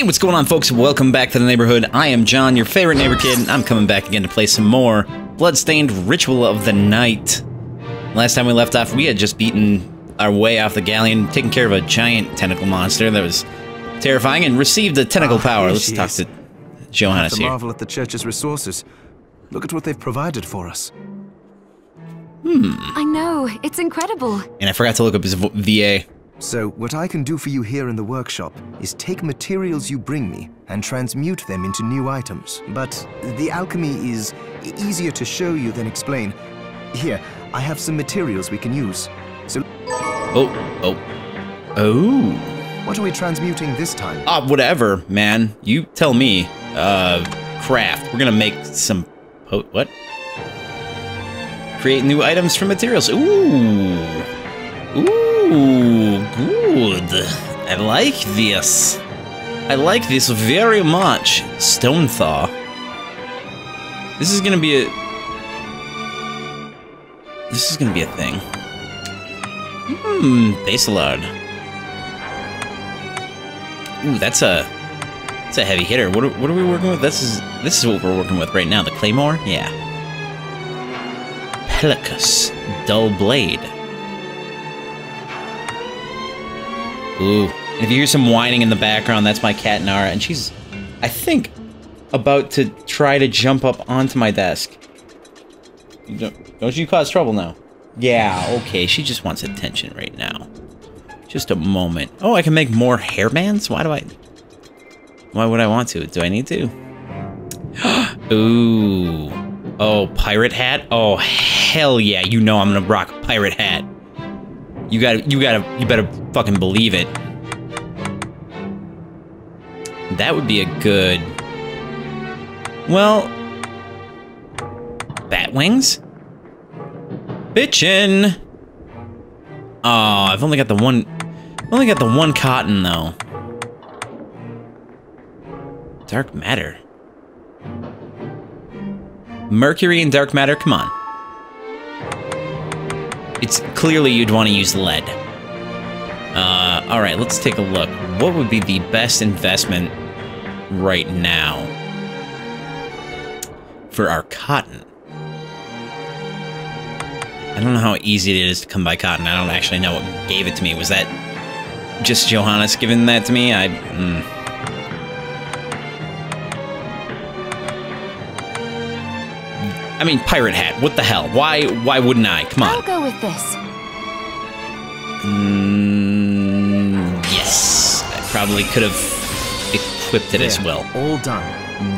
Hey, what's going on, folks? Welcome back to the neighborhood. I am John, your favorite neighbor kid, and I'm coming back again to play some more Bloodstained: Ritual of the Night. Last time we left off, we had just beaten our way off the galleon, taking care of a giant tentacle monster that was terrifying, and received the tentacle power. Let's talk to Johannes here. Marvel at the church's resources. Look at what they've provided for us. I know, it's incredible. And I forgot to look up his VA. So, what I can do for you here in the workshop is take materials you bring me and transmute them into new items. But the alchemy is easier to show you than explain. Here, I have some materials we can use. So... Oh. What are we transmuting this time? Ah, whatever, man. You tell me. Craft. We're gonna make some... what? Create new items from materials. Ooh. Ooh, good. I like this. I like this very much. Stone thaw. This is gonna be a... This is gonna be a thing. Basilard. Ooh, that's a... That's a heavy hitter. What are we working with? This is what we're working with right now. The claymore? Yeah. Pelicus. Dull blade. Ooh. And if you hear some whining in the background, that's my cat Nara, and she's, I think, about to try to jump up onto my desk. Don't you cause trouble now? Yeah, okay, she just wants attention right now. Just a moment. Oh, I can make more hairbands? Why would I want to? Do I need to? Ooh. Oh, pirate hat? Oh, hell yeah, you know I'm gonna rock a pirate hat. You better fucking believe it. That would be a good... Well... Bat wings? Bitchin'! Oh, I've only got the one... I've only got the one cotton, though. Dark matter. Mercury and dark matter, come on. It's clearly you'd want to use lead. Alright, let's take a look. What would be the best investment right now for our cotton? I don't know how easy it is to come by cotton. I don't actually know what gave it to me. Was that just Johannes giving that to me? I mean, pirate hat. What the hell? Why wouldn't I? Come on. I'll go with this. Yes. I probably could have equipped it as well. All done.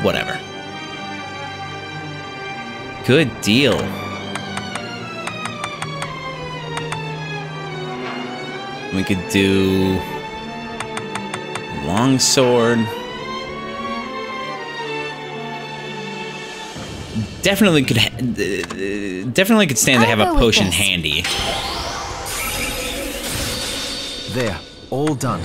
Whatever. Good deal. We could do... longsword. Definitely could stand to have a potion handy. There, all done.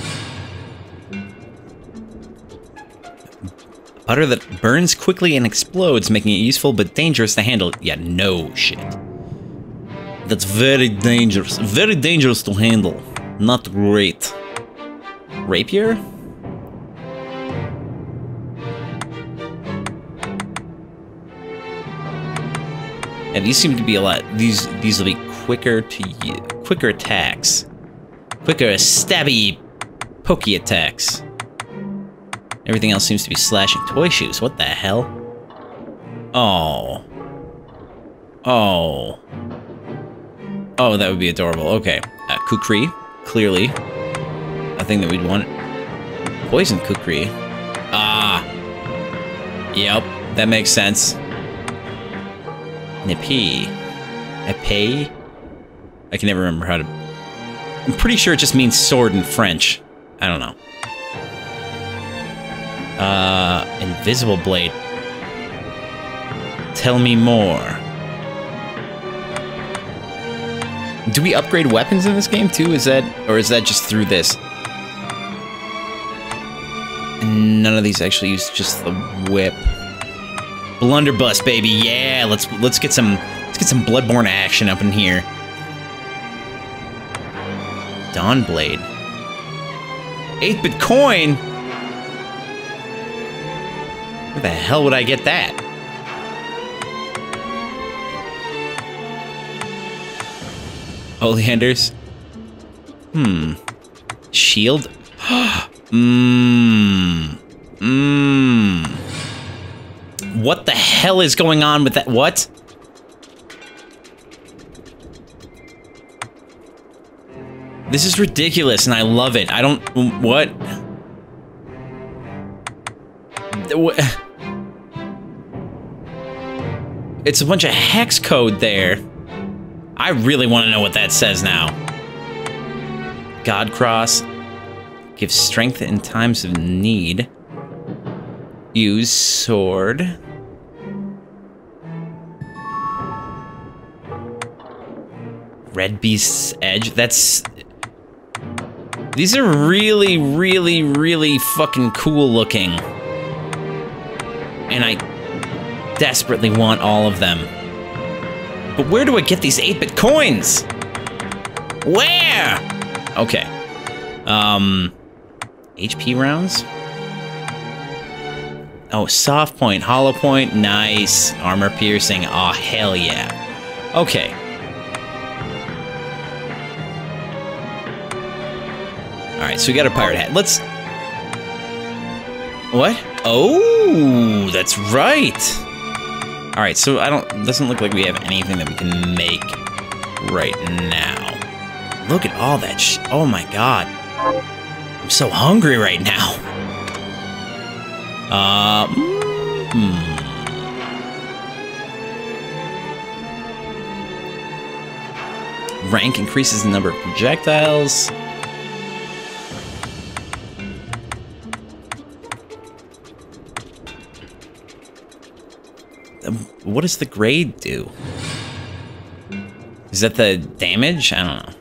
Butter that burns quickly and explodes, making it useful but dangerous to handle. Yeah, no shit. That's very dangerous. Very dangerous to handle. Not great. Rapier? Yeah, these seem to be a lot. These will be quicker quicker attacks, quicker stabby, pokey attacks. Everything else seems to be slashing. Toy shoes. What the hell? Oh, that would be adorable. Okay, kukri, clearly a thing that we'd want. Poison kukri. Ah, yep, that makes sense. Épée? I can never remember how to... I'm pretty sure it just means sword in French. I don't know. Invisible blade. Tell me more. Do we upgrade weapons in this game too? Or is that just through this? None of these actually use just the whip. Blunderbuss, baby, yeah. Let's get some Bloodborne action up in here. Dawnblade. 8-bit coin. Where the hell would I get that? Oleanders? Hmm. Shield? What the hell is going on with that? What? This is ridiculous and I love it. I don't... What? It's a bunch of hex code there. I really want to know what that says now. God Cross. Gives strength in times of need. Use sword. Red Beast's Edge. That's... These are really, really, really fucking cool looking. And I desperately want all of them. But where do I get these 8-bit coins? Where? Okay. HP rounds? Oh, soft point, hollow point, nice. Armor piercing, aw, hell yeah. Okay. Alright, so we got a pirate hat. Let's... What? Oh, that's right. Alright, so I don't... Doesn't look like we have anything that we can make right now. Look at all that sh... Oh my god. I'm so hungry right now. Rank increases the number of projectiles. What does the grade do? Is that the damage? I don't know.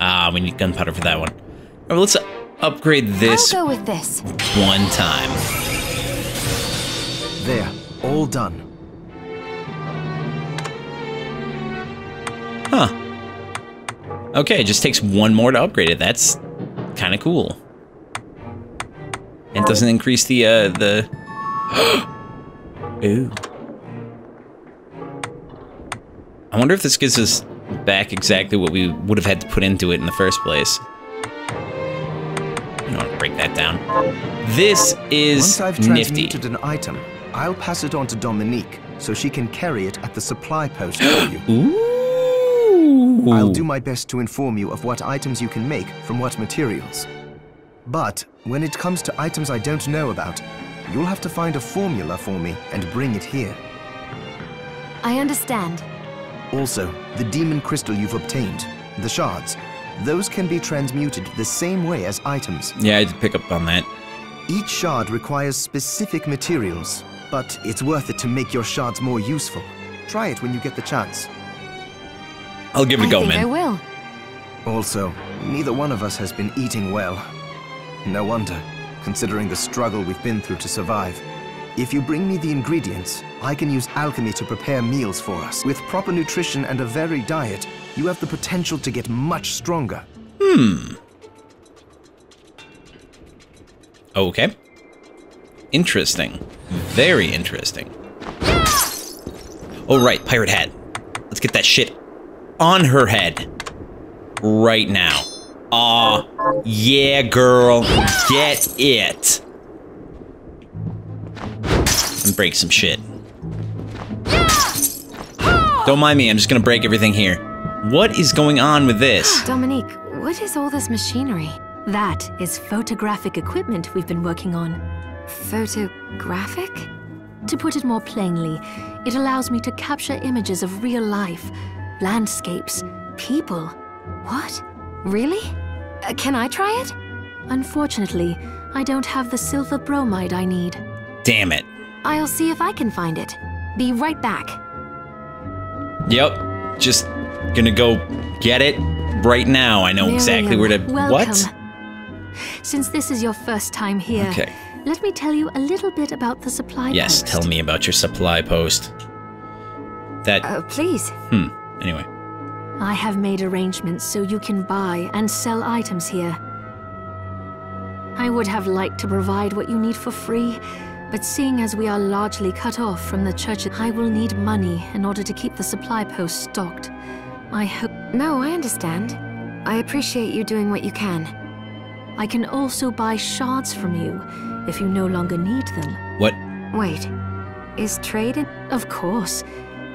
Ah, we need gunpowder for that one. All right, let's upgrade this. I'll go with this one time. There, all done. Huh. Okay, it just takes one more to upgrade it. That's kind of cool. It doesn't increase the... Ooh. I wonder if this gives us back exactly what we would have had to put into it in the first place. I don't want to break that down. This is nifty. Once I've transmuted an item, I'll pass it on to Dominique so she can carry it at the supply post for you. Ooh. I'll do my best to inform you of what items you can make from what materials. But when it comes to items I don't know about, you'll have to find a formula for me and bring it here. I understand. Also, the demon crystal you've obtained, the shards, those can be transmuted the same way as items. Yeah, I did pick up on that. Each shard requires specific materials, but it's worth it to make your shards more useful. Try it when you get the chance. I'll give it a go, man. I will. Also, neither one of us has been eating well. No wonder, considering the struggle we've been through to survive. If you bring me the ingredients, I can use alchemy to prepare meals for us. With proper nutrition and a varied diet, you have the potential to get much stronger. Hmm. Okay. Interesting. Very interesting. Oh, right. Pirate hat. Let's get that shit on her head right now. Aw, yeah, girl, get it. And break some shit. Don't mind me, I'm just gonna break everything here. What is going on with this? Dominique, what is all this machinery? That is photographic equipment we've been working on. Photographic? To put it more plainly, it allows me to capture images of real life. Landscapes, people. What? Really? Can I try it? Unfortunately, I don't have the silver bromide I need. Damn it. I'll see if I can find it. Be right back. Yep. Just gonna go get it right now. I know Miriam, exactly where to... Welcome. What? Since this is your first time here, okay, let me tell you a little bit about the supply post. Yes, tell me about your supply post. That... Please. Anyway. I have made arrangements so you can buy and sell items here. I would have liked to provide what you need for free, but seeing as we are largely cut off from the church, I will need money in order to keep the supply post stocked. I hope... No, I understand. I appreciate you doing what you can. I can also buy shards from you, if you no longer need them. What? Wait. Is trade in... Of course.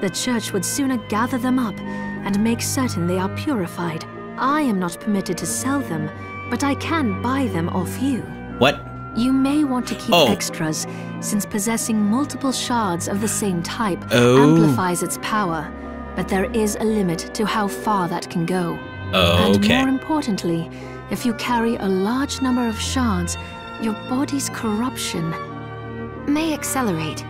The church would sooner gather them up and make certain they are purified. I am not permitted to sell them, but I can buy them off you. What? You may want to keep extras, since possessing multiple shards of the same type amplifies its power, but there is a limit to how far that can go. Okay. And more importantly, if you carry a large number of shards, your body's corruption may accelerate,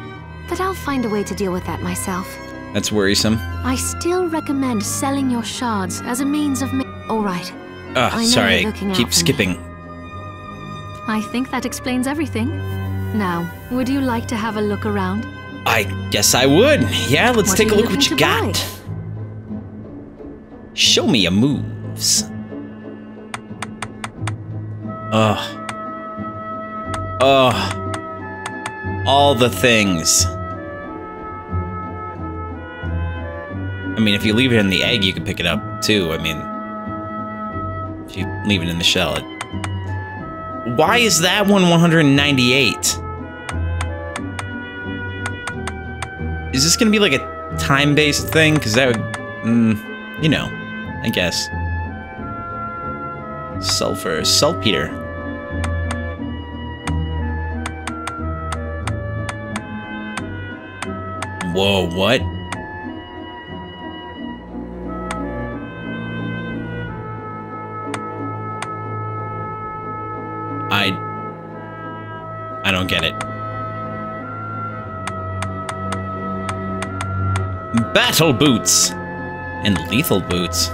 but I'll find a way to deal with that myself. That's worrisome. I still recommend selling your shards as a means of... All right. Oh, sorry. I keep skipping. I think that explains everything. Now, would you like to have a look around? I guess I would. Yeah, let's take a look what you got. Show me your moves. All the things. I mean, if you leave it in the egg, you can pick it up, too. I mean, if you leave it in the shell, why is that one 198? Is this gonna be like a time-based thing? Because that would... you know, I guess. Sulfur. Saltpeter. Whoa, what? I don't get it. Battle boots and lethal boots.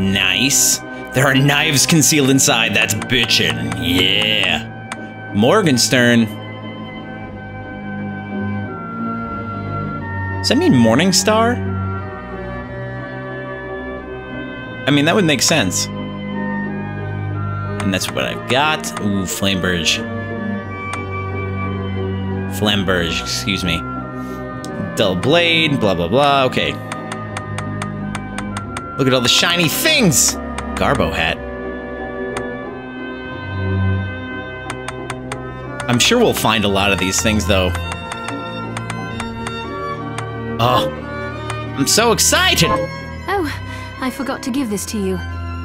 Nice. There are knives concealed inside. That's bitchin'. Yeah. Morgenstern. Does that mean Morningstar? I mean, that would make sense. And that's what I've got. Ooh, Flamberge. Flamberge, excuse me. Dull blade, blah, blah, blah. Okay. Look at all the shiny things! Garbo hat. I'm sure we'll find a lot of these things, though. Oh. I'm so excited! Oh, I forgot to give this to you.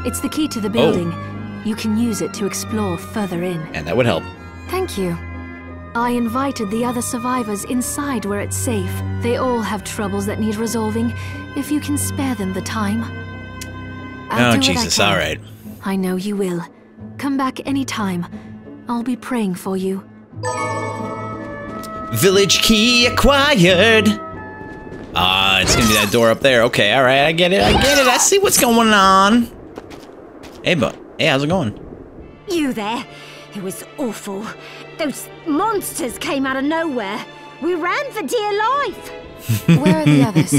It's the key to the building. Oh. You can use it to explore further in. And that would help. Thank you. I invited the other survivors inside where it's safe. They all have troubles that need resolving, if you can spare them the time. Oh, Jesus, all right. I know you will. Come back anytime. I'll be praying for you. Village key acquired. Ah, it's gonna be that door up there. Okay, all right, I get it, I get it. I see what's going on. Hey, but... Hey, how's it going? You there. It was awful. Those monsters came out of nowhere. We ran for dear life. Where are the others?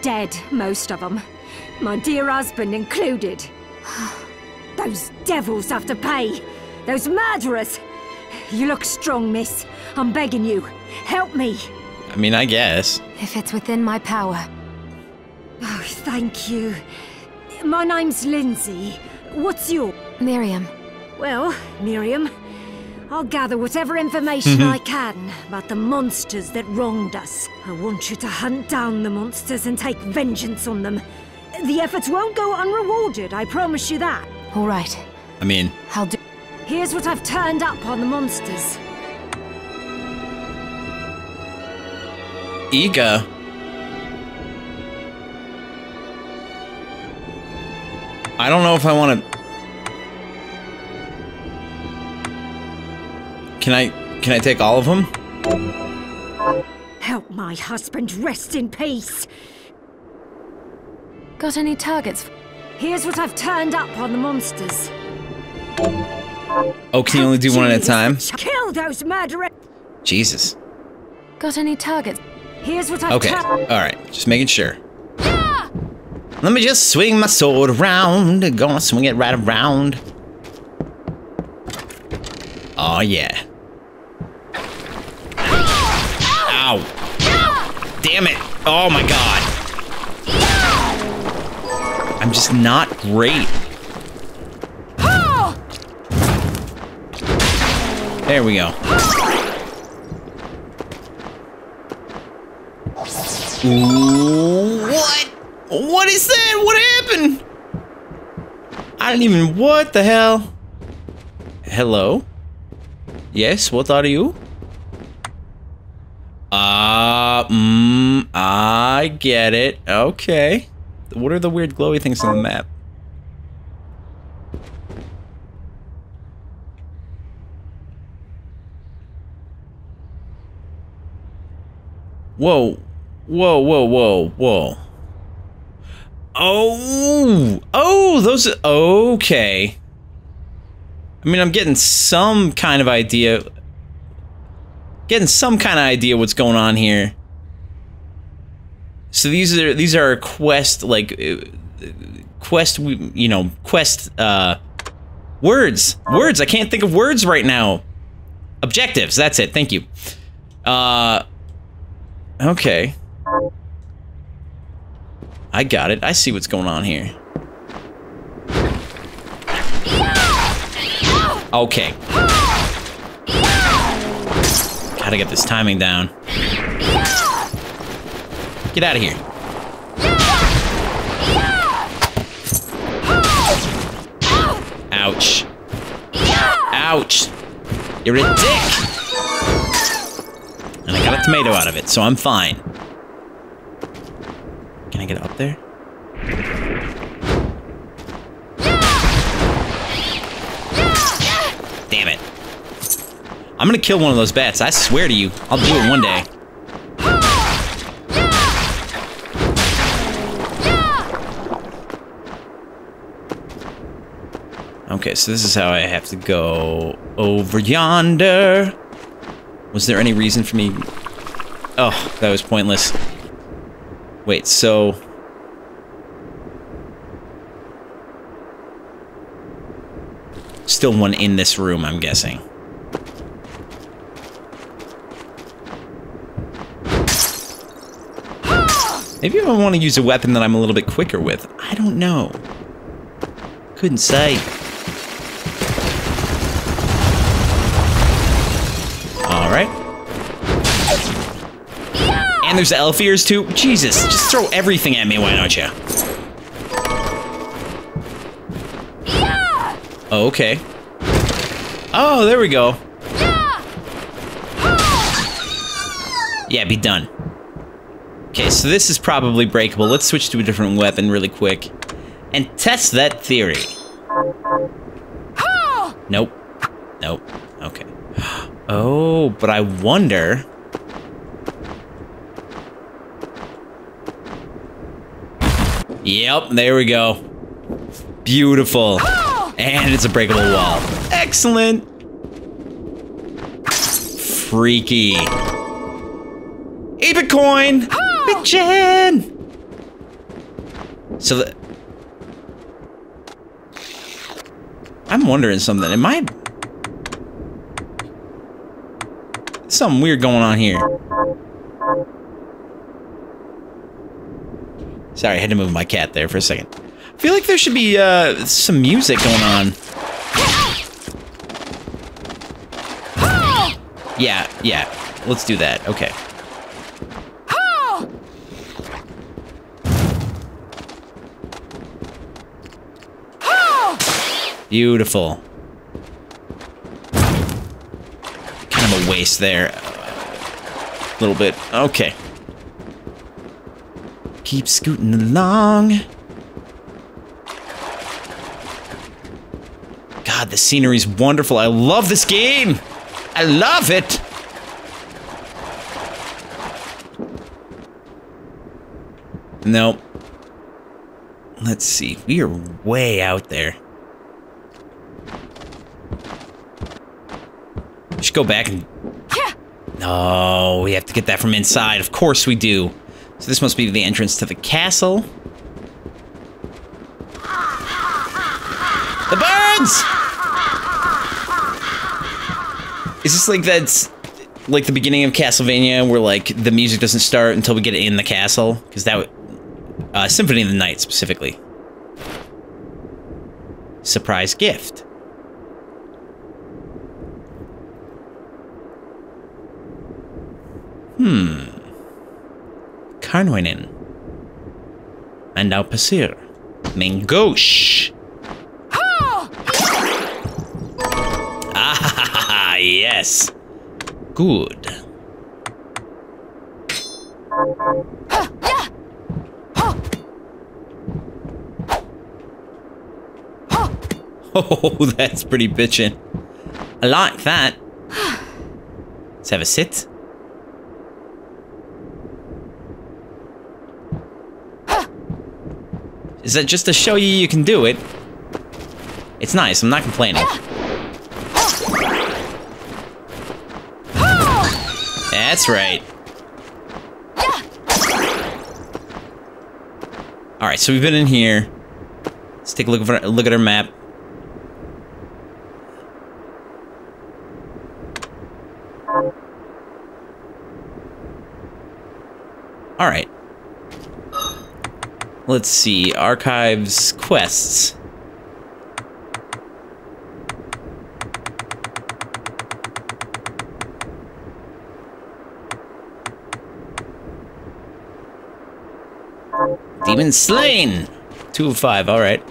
Dead, most of them. My dear husband included. Those devils have to pay. Those murderers. You look strong, miss. I'm begging you. Help me. I mean, I guess. If it's within my power. Oh, thank you. My name's Lindsay. What's your... Miriam. Well, Miriam, I'll gather whatever information I can about the monsters that wronged us. I want you to hunt down the monsters and take vengeance on them. The efforts won't go unrewarded, I promise you that. All right. I mean... I'll do... Here's what I've turned up on the monsters. Ega. I don't know if I want to... Can I take all of them? Help my husband rest in peace. Got any targets? Here's what I've turned up on the monsters. Oh, can you only do one at a time? Kill those murderers. Jesus. Got any targets? Here's what I've... Okay, all right, just making sure. Let me just swing my sword around. Gonna swing it right around. Oh, yeah. Ow. Damn it. Oh, my God. I'm just not great. There we go. Ooh, what? What is that? What happened? I didn't even... What the hell? Hello? Yes, what are you? I get it. Okay. What are the weird glowy things on the map? Whoa, whoa, whoa, whoa, whoa. Oh, oh, those are, okay. I mean, I'm getting some kind of idea. Getting some kind of idea what's going on here. So these are quest, like, quest, you know, quest, words. I can't think of words right now. Objectives, that's it, thank you. Okay. I got it. I see what's going on here. Okay. Gotta get this timing down. Get out of here. Ouch. Ouch. You're a dick. And I got a tomato out of it, so I'm fine. Can I get up there? Damn it. I'm gonna kill one of those bats, I swear to you. I'll do it one day. Okay, so this is how I have to go over yonder. Was there any reason for me? Oh, that was pointless. Wait, so... Still one in this room, I'm guessing. Maybe I want to use a weapon that I'm a little bit quicker with. I don't know. Couldn't say. And there's elf ears too. Jesus, just throw everything at me, why don't you? Oh, okay. Oh, there we go. Yeah, be done. Okay, so this is probably breakable. Let's switch to a different weapon really quick and test that theory. Nope. Nope. Okay. Oh, but I wonder. Yep, there we go. Beautiful. And it's a breakable wall. Excellent. Freaky. Ape coin. Bitchin'. So that I'm wondering something. Am I something weird going on here? Sorry, I had to move my cat there for a second. I feel like there should be some music going on. Yeah, yeah. Let's do that. Okay. Beautiful. Kind of a waste there. A little bit. Okay. Keep scooting along. God, the scenery's wonderful. I love this game. I love it. Nope. Let's see. We are way out there. We should go back and... No, we have to get that from inside. Of course we do. So this must be the entrance to the castle. hands! Is this like that's like the beginning of Castlevania where like the music doesn't start until we get in the castle? Because that would, Symphony of the Night specifically. Surprise gift. Karnoinen. And now Pasir. Mingosh. Ah, yes. Good. Oh, that's pretty bitchin'. I like that. Let's have a sit. Is that just to show you you can do it? It's nice, I'm not complaining. That's right. Alright, so we've been in here. Let's take a look, look at our map. Alright. Let's see, archives, quests. Demon slain! 2 of 5, alright.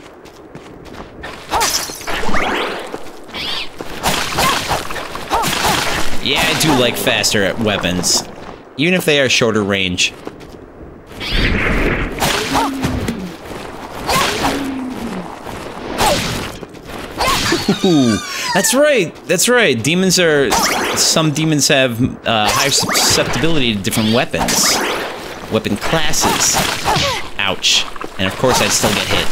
Yeah, I do like faster weapons. Even if they are shorter range. Ooh, that's right. That's right. Demons are. Some demons have higher susceptibility to different weapons, weapon classes. Ouch! And of course, I'd still get hit.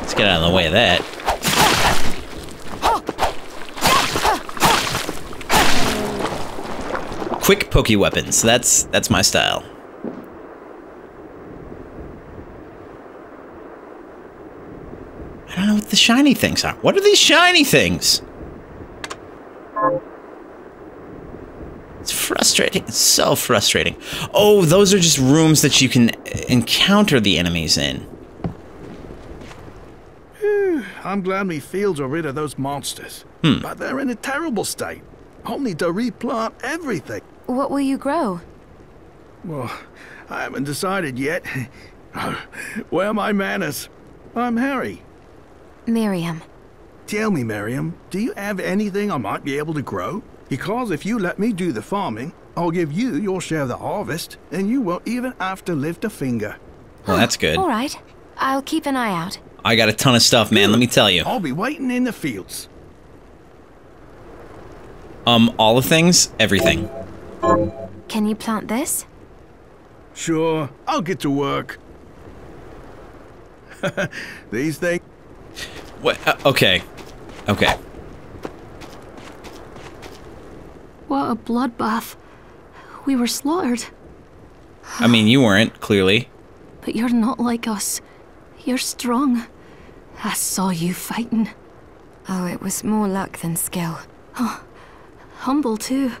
Let's get out of the way of that. Quick pokey weapons. That's my style. I don't know what the shiny things are. What are these shiny things? It's frustrating. It's so frustrating. Oh, those are just rooms that you can encounter the enemies in. I'm glad my fields are rid of those monsters. But they're in a terrible state. I'll need to replant everything. What will you grow? Well, I haven't decided yet. Where are my manners? I'm Harry. Miriam. Tell me, Miriam, do you have anything I might be able to grow? Because if you let me do the farming, I'll give you your share of the harvest, and you won't even have to lift a finger. Well, that's good. All right. I'll keep an eye out. I got a ton of stuff, man, let me tell you. I'll be waiting in the fields. All the things? Everything. Can you plant this? Sure. I'll get to work. These things... What? Okay. Okay. What a bloodbath. We were slaughtered. I mean, you weren't, clearly. But you're not like us. You're strong. I saw you fighting. Oh, it was more luck than skill. Oh, humble, too.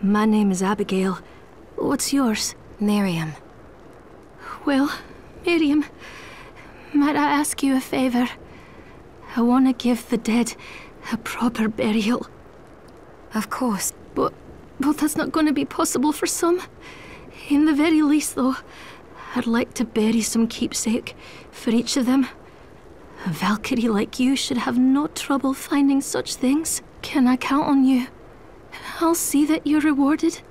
My name is Abigail. What's yours? Miriam. Well, Miriam, might I ask you a favor? I want to give the dead a proper burial. Of course. But that's not going to be possible for some. In the very least, though, I'd like to bury some keepsake for each of them. A Valkyrie like you should have no trouble finding such things. Can I count on you? I'll see that you're rewarded.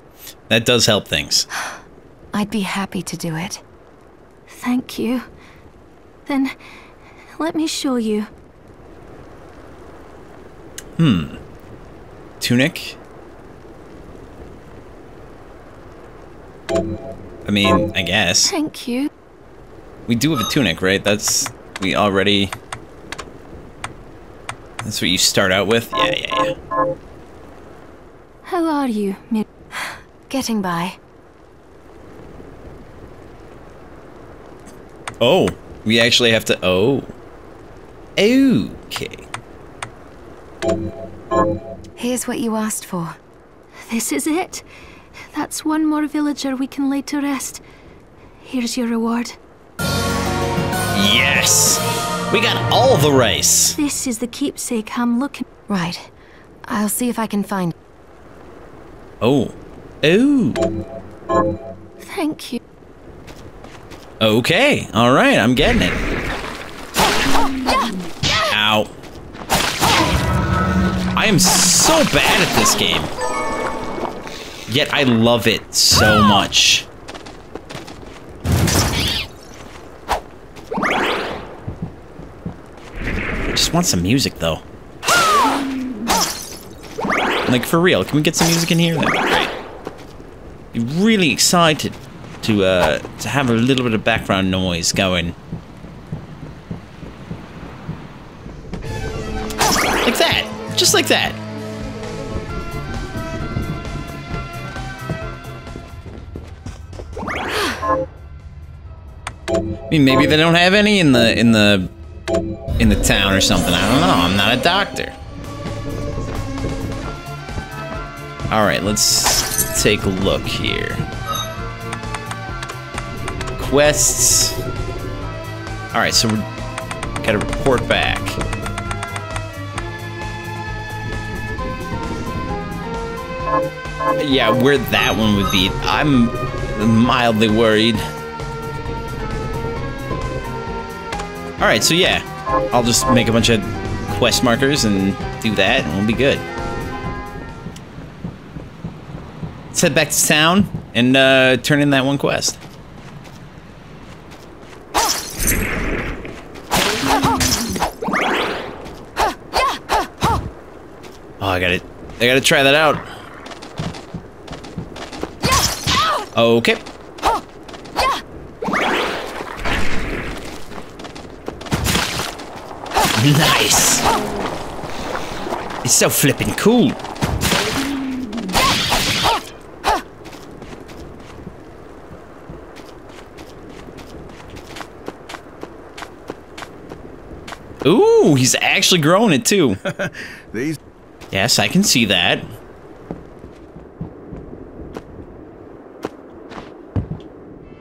That does help things. I'd be happy to do it. Thank you. Then, let me show you. Tunic? I mean, I guess. Thank you. We do have a tunic, right? That's what you start out with? Yeah. How are you, Mir? Getting by. Oh, we actually have to... Oh. Okay. Here's what you asked for. This is it. That's one more villager we can lay to rest. Here's your reward. Yes! We got all the race. This is the keepsake I'm looking... Right. I'll see if I can find... Oh. Oh. Thank you. Okay. All right. I'm getting it. Ow. I am so bad at this game. Yet I love it so much. I just want some music, though. Like, for real. Can we get some music in here? That would be great. I'm really excited to have a little bit of background noise going. Like that. Just like that. I mean, maybe they don't have any in the town or something. I don't know. I'm not a doctor. All right, let's take a look here. Quests. All right, so we gotta report back. Yeah, where that one would be, I'm mildly worried. All right, so yeah, I'll just make a bunch of quest markers and do that, and we'll be good. Let's head back to town and turn in that one quest. Oh, I gotta try that out. Okay. Nice. It's so flippin' cool. Ooh, he's actually growing it too. These. Yes, I can see that.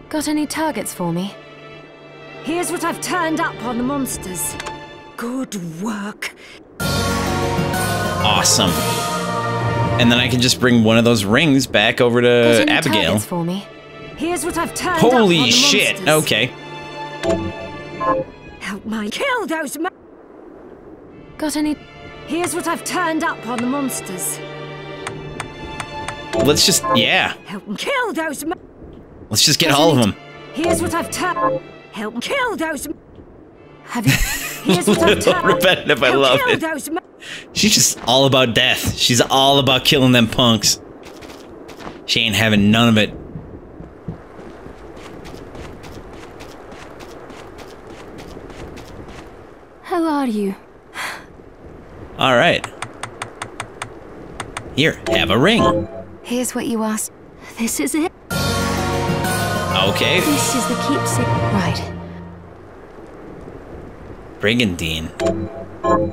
Got any targets for me? Here's what I've turned up on the monsters. Good work. Awesome. And then I can just bring one of those rings back over to Abigail. For me. Here's what I've turned Holy up on shit! The monsters. Okay. Help my kill those. Got any? Here's what I've turned up on the monsters. Let's just Help me kill those. Let's just get all of them. Here's what I've turned. Help kill those. Have you? Here's what I've turned. Repetitive. I love it. She's just all about death. She's all about killing them punks. She ain't having none of it. How are you? All right. Here, have a ring. Here's what you asked. This is it. Okay. This is the keepsake. Right. Brigandine.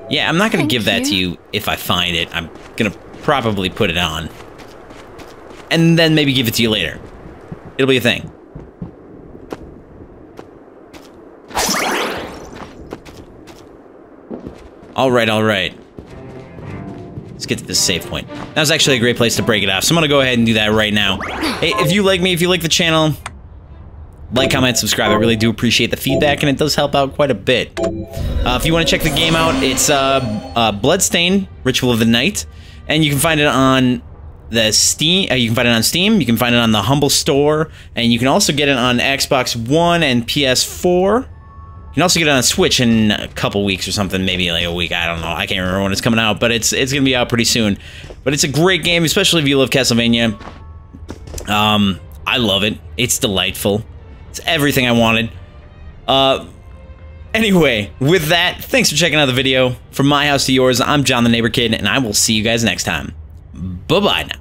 Yeah, I'm not going to give that to you if I find it. I'm going to probably put it on. And then maybe give it to you later. It'll be a thing. All right, all right. Let's get to this save point. That was actually a great place to break it off, so I'm going to go ahead and do that right now. Hey, if you like me, if you like the channel... Like, comment, subscribe. I really do appreciate the feedback, and it does help out quite a bit. If you want to check the game out, it's Bloodstained: Ritual of the Night, and you can find it on the Steam. You can find it on Steam. You can find it on the Humble Store, and you can also get it on Xbox One and PS4. You can also get it on Switch in a couple weeks or something, maybe like a week. I don't know. I can't remember when it's coming out, but it's gonna be out pretty soon. But it's a great game, especially if you love Castlevania. I love it. It's delightful. It's everything I wanted. Anyway, with that, thanks for checking out the video. From my house to yours, I'm John the Neighbor Kid, and I will see you guys next time. Bye-bye now.